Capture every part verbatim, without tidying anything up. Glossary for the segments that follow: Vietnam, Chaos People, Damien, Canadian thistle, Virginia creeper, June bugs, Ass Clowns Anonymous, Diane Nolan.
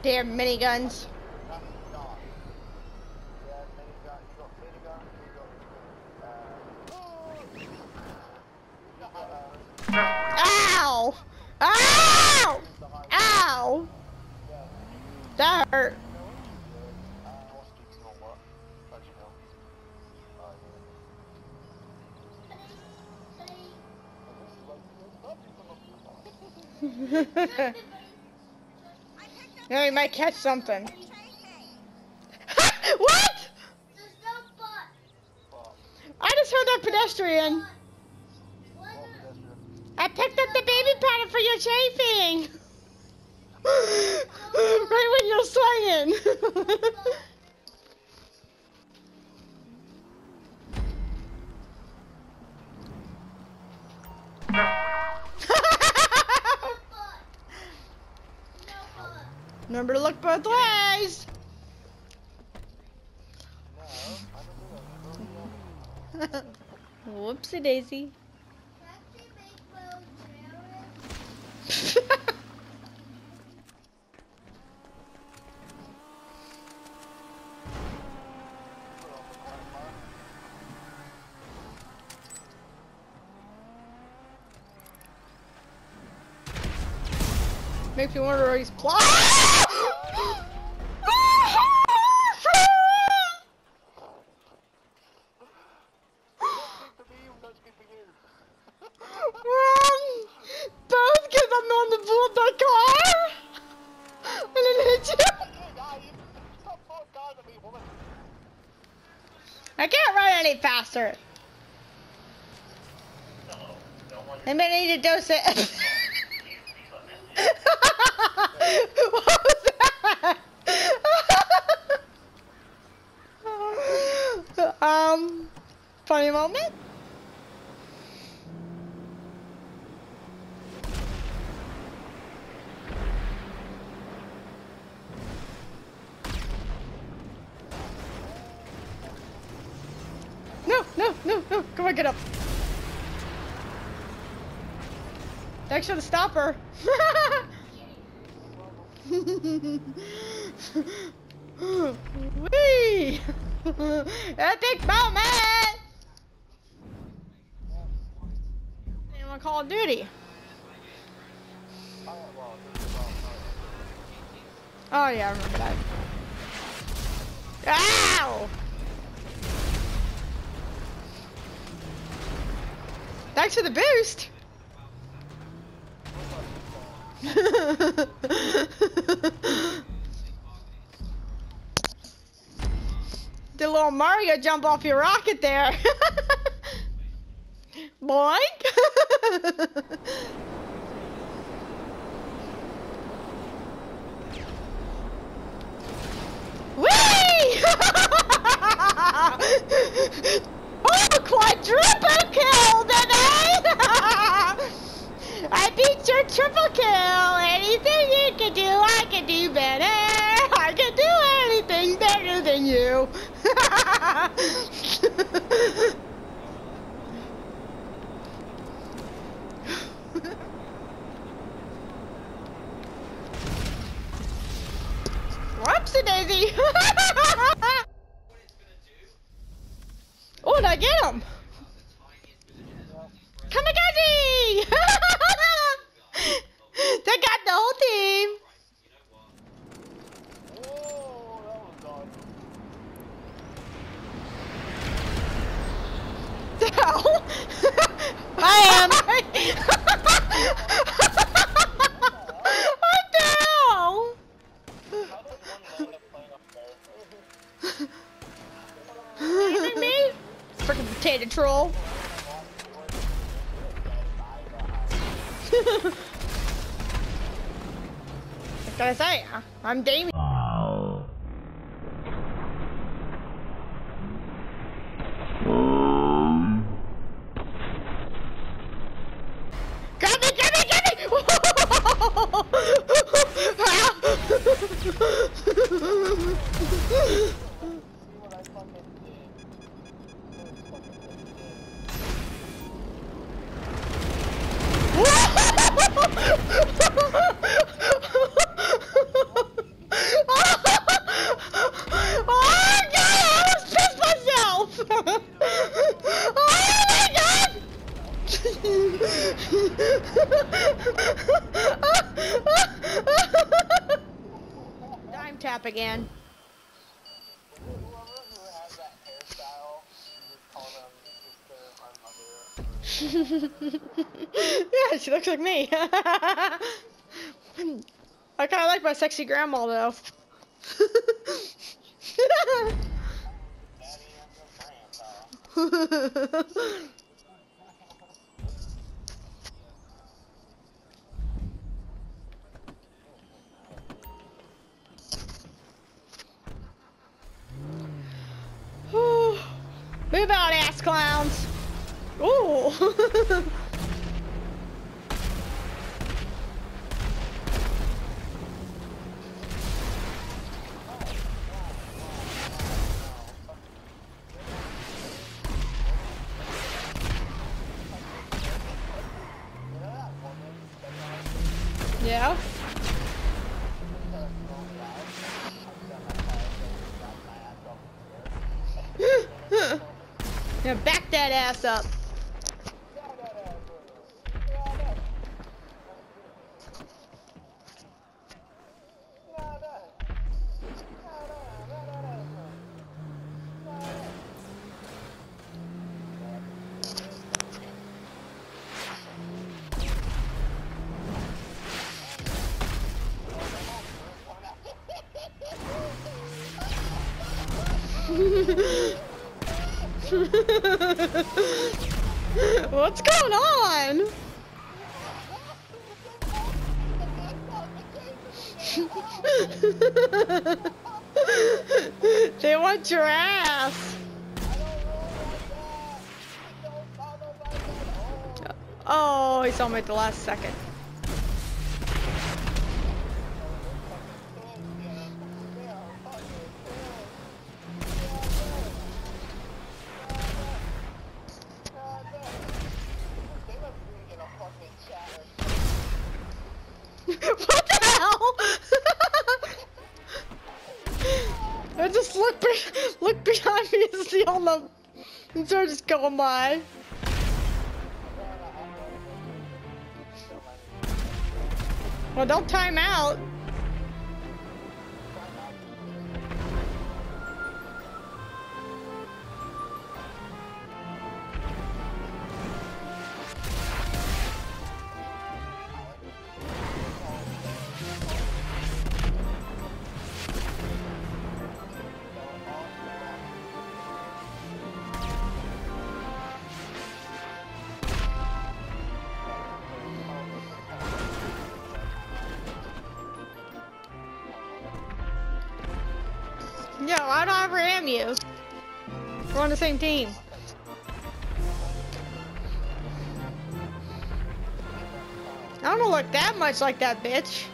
Damn miniguns. Ow! Ow! Ow! That hurt. No, you might catch something. What? There's no butt. I just heard that pedestrian. What? I picked up the baby powder for your chafing. Right when you're slinging. Remember to look both ways! Whoopsie daisy. Makes me wonder where he's plotting! I can't run any faster. No, no I may need to dose it. What was that? um, funny moment. No, no, come on, get up. Thanks for the stopper. Wee! Epic moment! I'm on Call of Duty. Oh, yeah, I remember that. Ow! Thanks for the boost! Did a little Mario jump off your rocket there! Boink! Whee! Oh, quadruple kill! Then I beat your triple kill. Anything you can do, I can do better. I can do anything better than you. Whoopsie daisy. Oh, did I get him? I am. What the hell? Potato troll. What can I say? I'm Damien. Tap again. Yeah, she looks like me. I kind of like my sexy grandma though. Move out, ass clowns. Ooh. Yeah. Now back that ass up. What's going on? They want your ass. Oh, he saw me at the last second. What the hell? I just look be look behind me and see all the and so I just going by. Well, don't time out. No, I don't ever am you. We're on the same team. I don't look that much like that bitch.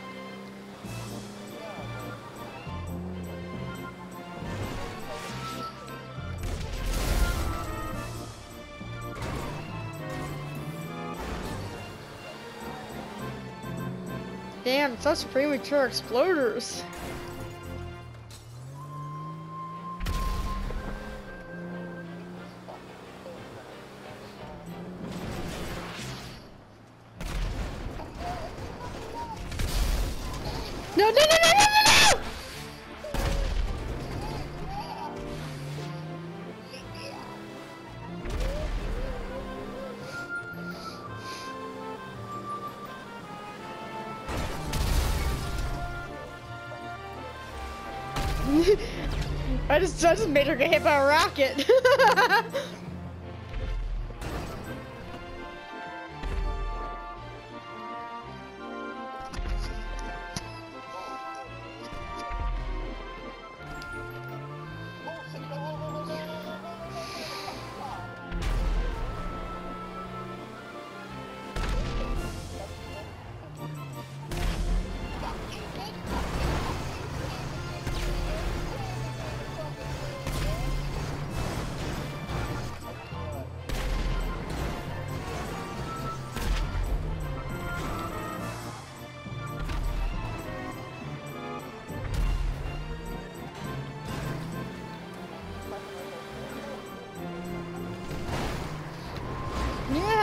Damn, such premature exploders. No, no, no, no, no, no, no! I just, I just made her get hit by a rocket.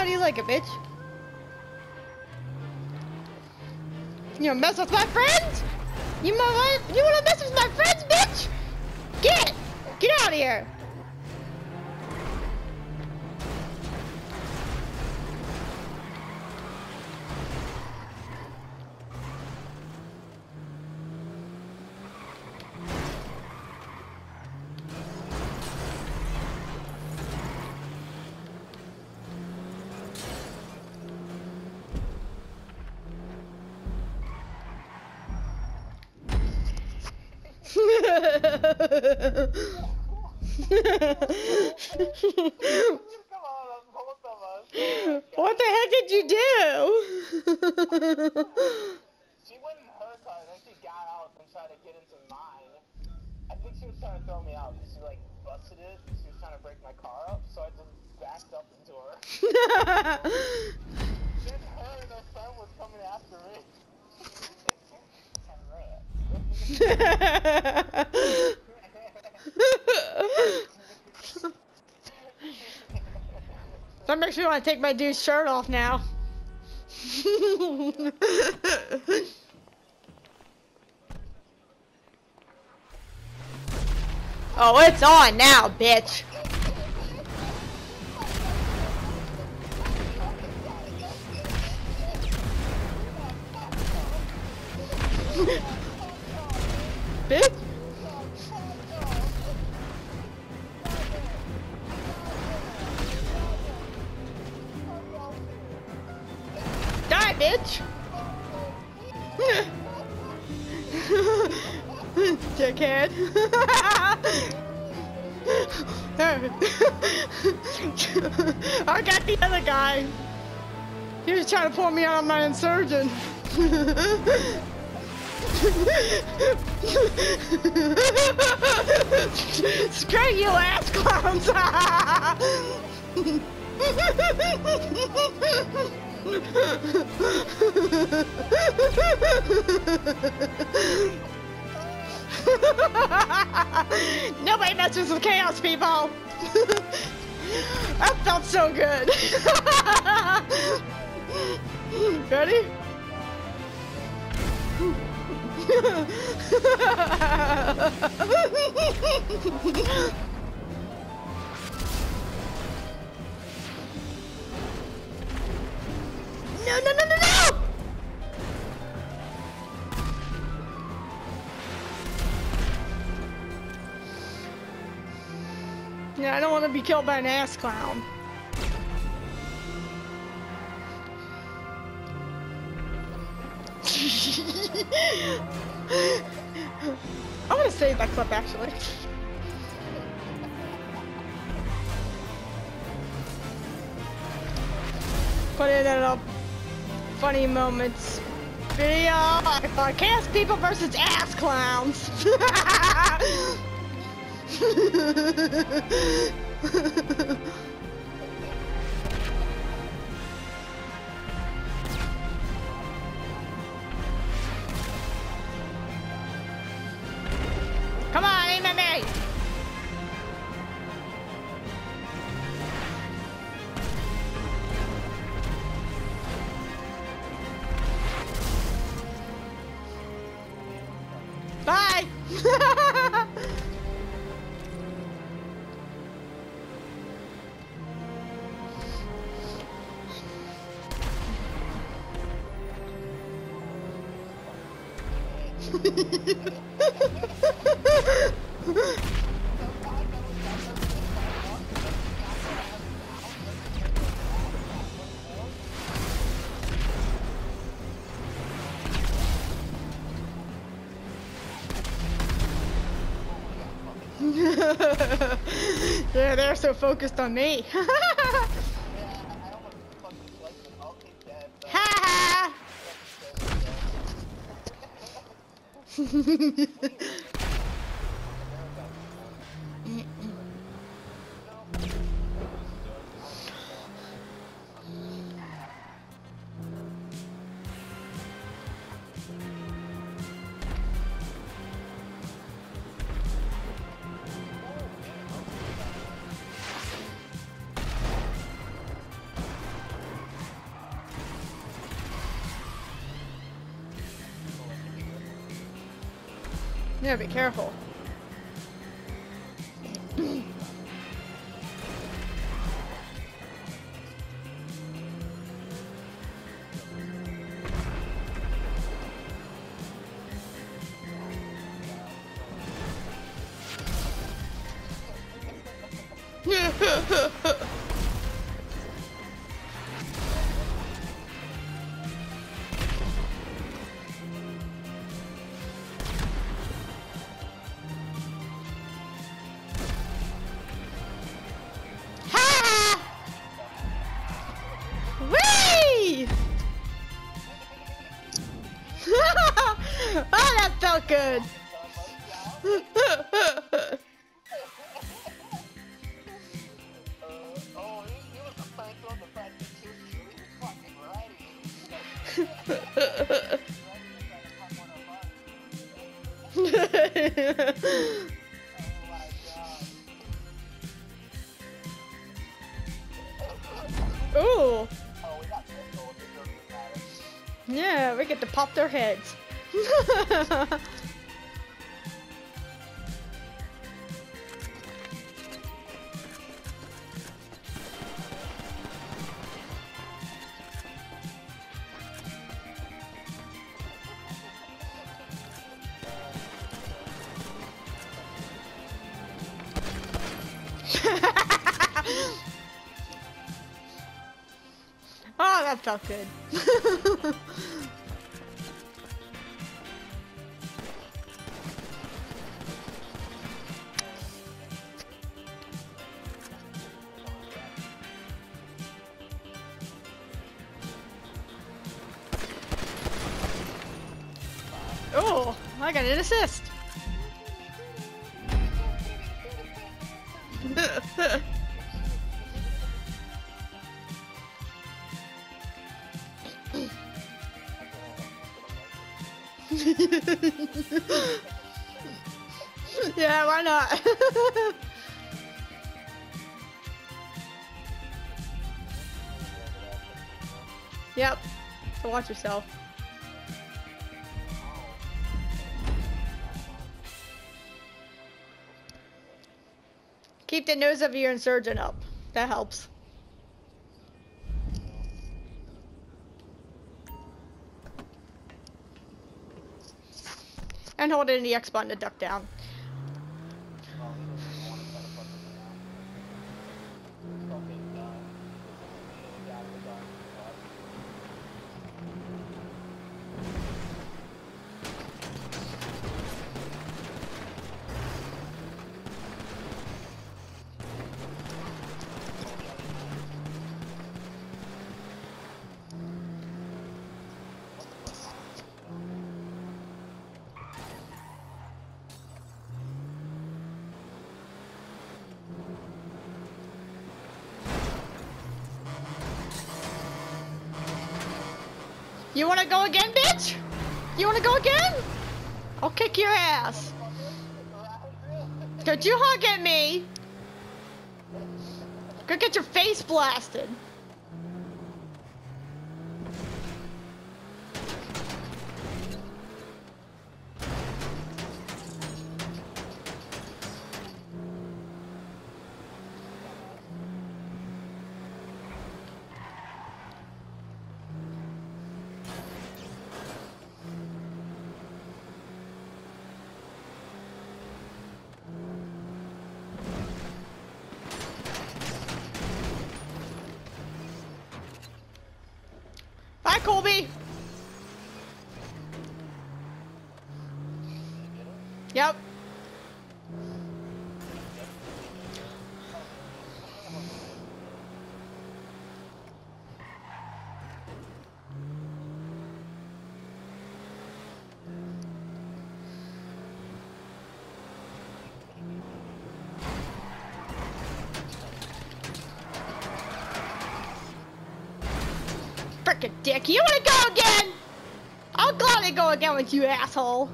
how do you like it, bitch? You wanna mess with my friends? You wanna, you wanna mess with my friends, bitch? Get! Get out of here! What the heck did you do? She went in her car and then she got out and tried to get into mine. I think she was trying to throw me out because she like busted it. She was trying to break my car up, so I just backed up into her. Then her and her son was coming after me. That makes me want to take my dude's shirt off now. Oh, it's on now, bitch. Bitch. Die, bitch. Dickhead. I got the other guy. He was trying to pull me out of my insurgent. Screw you, ass clowns! Nobody messes with Chaos People! That felt so good! Ready? No, no, no, no, no! Yeah, I don't want to be killed by an ass clown. I'm gonna save that clip actually. Put it in a funny moments video. Uh, Chaos People versus ass clowns. Come on, aim at me! Bye! Yeah, they're so focused on me. Ha ha! Yeah, be careful. Good. Ooh. Yeah, we get to pop their heads. Oh, that felt good. Oh, I got an assist. Yeah, why not? Yep, so watch yourself. Keep the nose of your insurgent up. That helps. And hold in the X button to duck down. You wanna go again, bitch? You wanna go again? I'll kick your ass. Don't you honk at me. Go get your face blasted. Colby. Yep. Dick, you wanna go again? I'll gladly go again with you, asshole.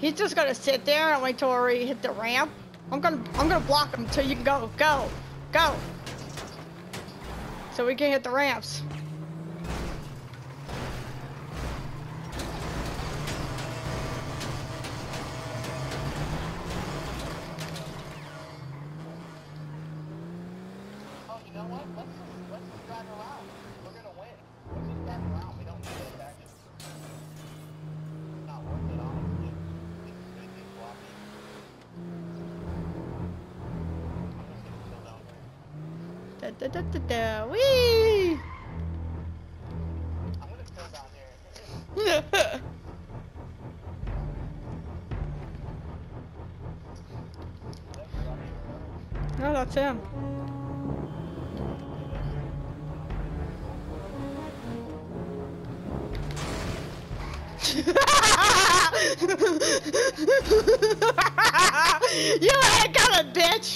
He's just gonna sit there and wait till we hit the ramp. I'm gonna, I'm gonna block him until you can go, go, go. so we can hit the ramps. Da, da, da, da. Whee! I'm gonna go down there. No, that's him. You ain't got a bitch!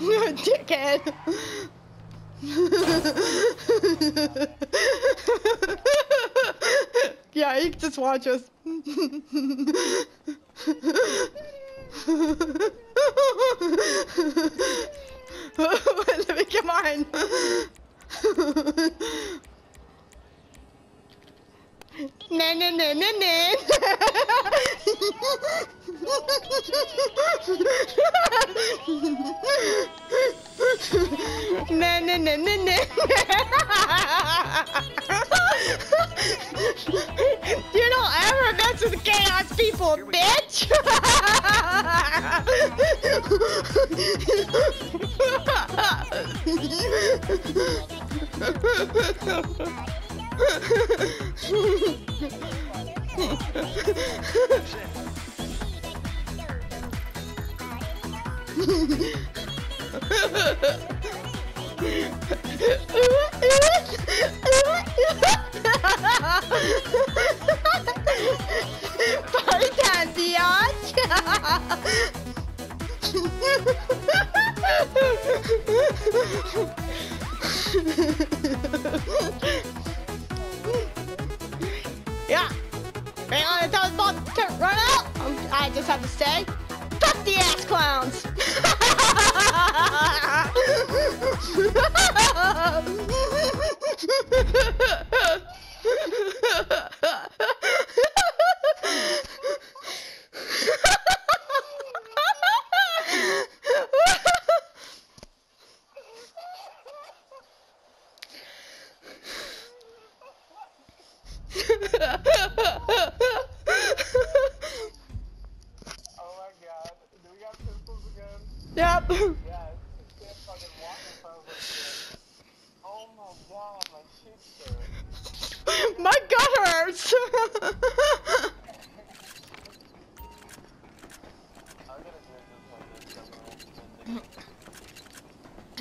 You're a dickhead. Yeah, you can just watch us. Let me get mine. Na na na na na. Na na na na na. You don't ever mess with Chaos People, bitch. Party time, biatch. Yeah, right on, I thought it was about to run out. Um, I just have to say, fuck the ass clowns. Yep. Yeah, it's fucking water. Oh my god, my cheeks hurt. My gut hurts. I'm gonna do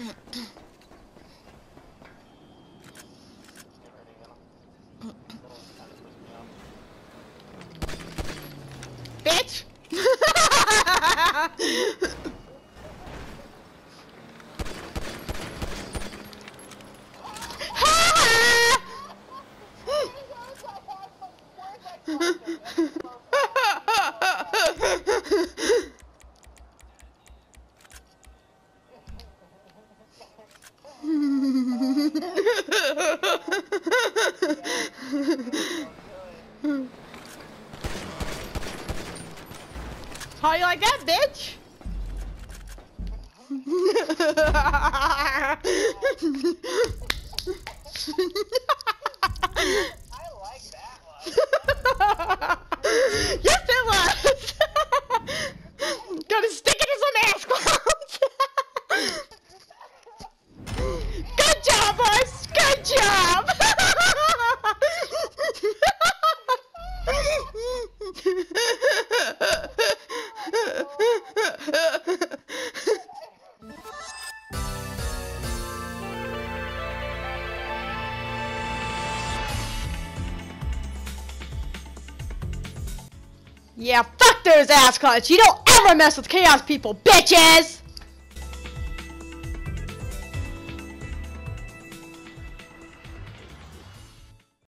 it this way. How you like that, bitch? I like that one. Yes, it was. Gotta stick it in some ass clowns. Good job, boys. Good job. Yeah, fuck those ass clowns. You don't ever mess with Chaos People, bitches!